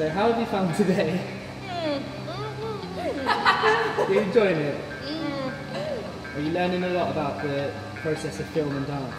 So how have you found today? You're enjoying it? Are you learning a lot about the process of film and dance?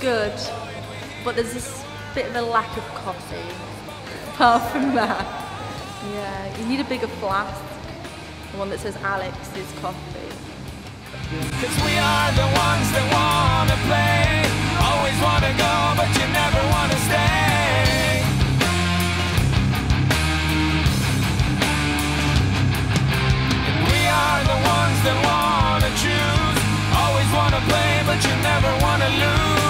Good, but there's this bit of a lack of coffee. Apart from that, yeah, you need a bigger flask. The one that says Alex's coffee. 'Cause we are the ones that wanna play, always wanna go, but you never wanna stay. And we are the ones that wanna choose, always wanna play, but you never wanna lose.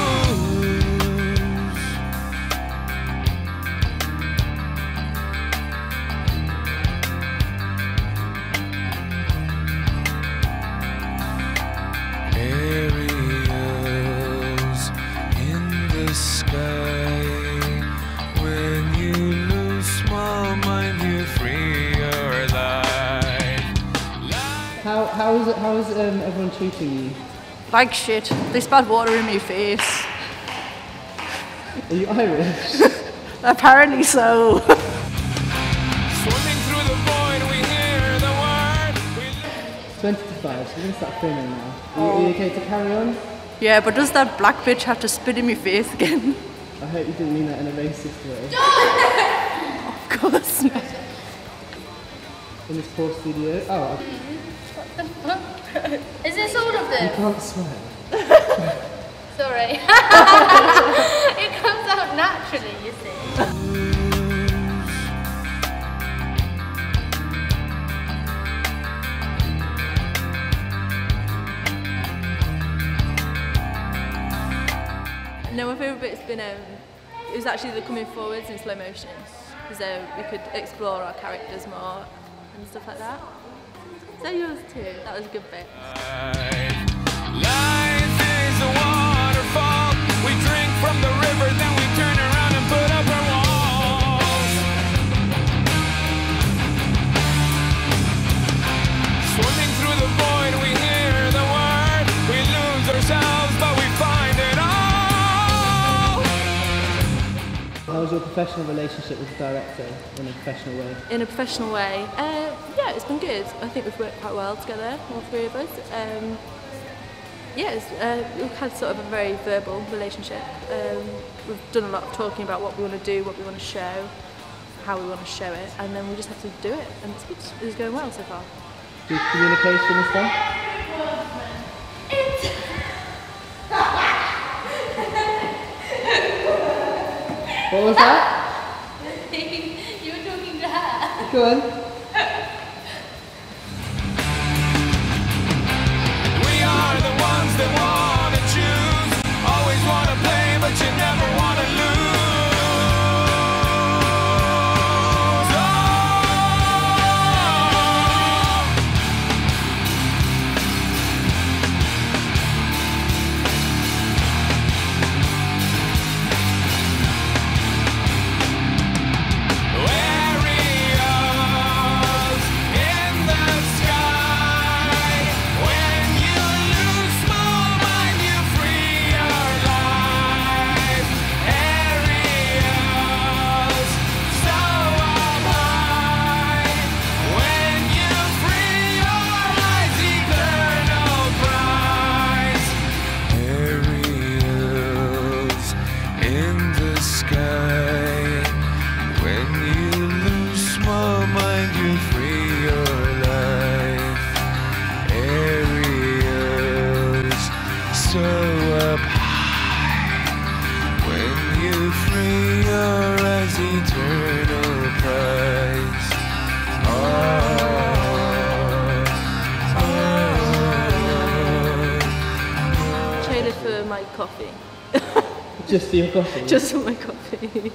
How is everyone treating you? Like shit. They spat water in my face. Are you Irish? Apparently so. Swimming through the void, we hear the word. 20 to 5. So we're gonna start filming now. Are you okay to carry on? Yeah, but does that black bitch have to spit in my face again? I hope you didn't mean that in a racist way. Of course not. In this poor studio. Oh. What the fuck? Is this all of them? You can't swear. Sorry. It comes out naturally, you see. No, my favourite bit's been it was actually the coming forwards in slow motion, because we could explore our characters more and stuff like that. So yours too. That was a good bit. Life is a waterfall. We drink from the river, then we turn around and put up our walls. Swimming through the void, we hear the word. We lose ourselves, but we find it all. How was your professional relationship with the director in a professional way? In a professional way? Yeah, it's been good. I think we've worked quite well together, all three of us. Yeah, we've had sort of a very verbal relationship. We've done a lot of talking about what we want to do, what we want to show, how we want to show it, and then we just have to do it, and it's good. It's going well so far. Good communication and stuff? What was that? You were talking to her. Go on. For my coffee. Just for your coffee? Just for my coffee.